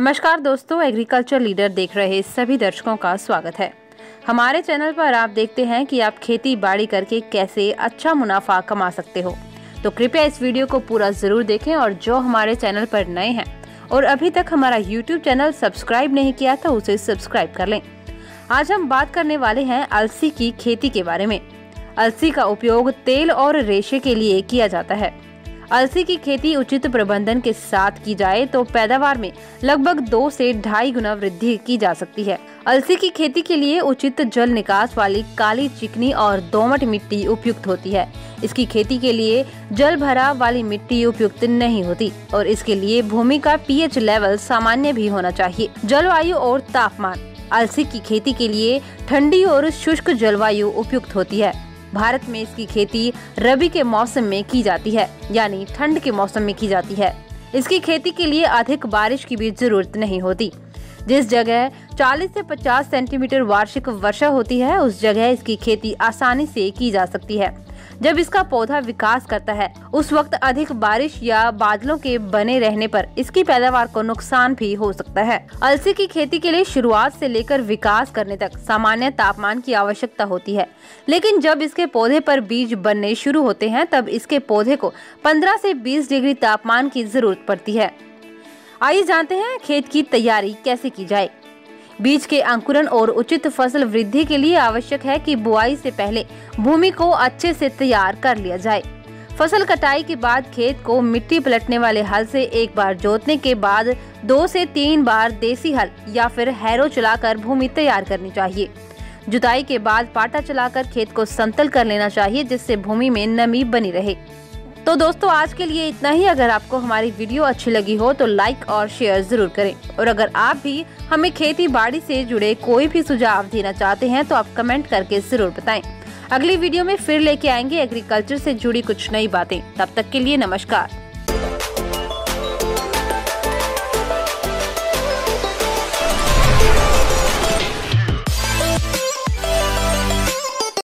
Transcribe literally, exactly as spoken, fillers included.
नमस्कार दोस्तों, agriculture leader देख रहे सभी दर्शकों का स्वागत है। हमारे चैनल पर आप देखते हैं कि आप खेती बाड़ी करके कैसे अच्छा मुनाफा कमा सकते हो। तो कृपया इस वीडियो को पूरा जरूर देखें और जो हमारे चैनल पर नए हैं और अभी तक हमारा यूट्यूब चैनल सब्सक्राइब नहीं किया तो उसे सब्सक्राइब कर लें। आज हम बात करने वाले हैं अलसी की खेती के बारे में। अलसी का उपयोग तेल और रेशे के लिए किया जाता है। अलसी की खेती उचित प्रबंधन के साथ की जाए तो पैदावार में लगभग दो से ढाई गुना वृद्धि की जा सकती है। अलसी की खेती के लिए उचित जल निकास वाली काली, चिकनी और दोमट मिट्टी उपयुक्त होती है। इसकी खेती के लिए जल भराव वाली मिट्टी उपयुक्त नहीं होती और इसके लिए भूमि का पीएच लेवल सामान्य भी होना चाहिए। जलवायु और तापमान। अलसी की खेती के लिए ठंडी और शुष्क जलवायु उपयुक्त होती है। भारत में इसकी खेती रबी के मौसम में की जाती है, यानी ठंड के मौसम में की जाती है। इसकी खेती के लिए अधिक बारिश की भी जरूरत नहीं होती। जिस जगह चालीस से पचास सेंटीमीटर वार्षिक वर्षा होती है उस जगह इसकी खेती आसानी से की जा सकती है। जब इसका पौधा विकास करता है उस वक्त अधिक बारिश या बादलों के बने रहने पर इसकी पैदावार को नुकसान भी हो सकता है। अलसी की खेती के लिए शुरुआत से लेकर विकास करने तक सामान्य तापमान की आवश्यकता होती है, लेकिन जब इसके पौधे पर बीज बनने शुरू होते हैं तब इसके पौधे को पंद्रह से बीस डिग्री तापमान की जरूरत पड़ती है। आइए जानते हैं खेत की तैयारी कैसे की जाए। बीज के अंकुरण और उचित फसल वृद्धि के लिए आवश्यक है कि बुआई से पहले भूमि को अच्छे से तैयार कर लिया जाए। फसल कटाई के बाद खेत को मिट्टी पलटने वाले हल से एक बार जोतने के बाद दो से तीन बार देसी हल या फिर हैरो चलाकर भूमि तैयार करनी चाहिए। जुताई के बाद पाटा चलाकर खेत को समतल कर लेना चाहिए जिससे भूमि में नमी बनी रहे। तो दोस्तों, आज के लिए इतना ही। अगर आपको हमारी वीडियो अच्छी लगी हो तो लाइक और शेयर जरूर करें और अगर आप भी हमें खेती बाड़ी से जुड़े कोई भी सुझाव देना चाहते हैं तो आप कमेंट करके जरूर बताएं। अगली वीडियो में फिर लेके आएंगे एग्रीकल्चर से जुड़ी कुछ नई बातें। तब तक के लिए नमस्कार।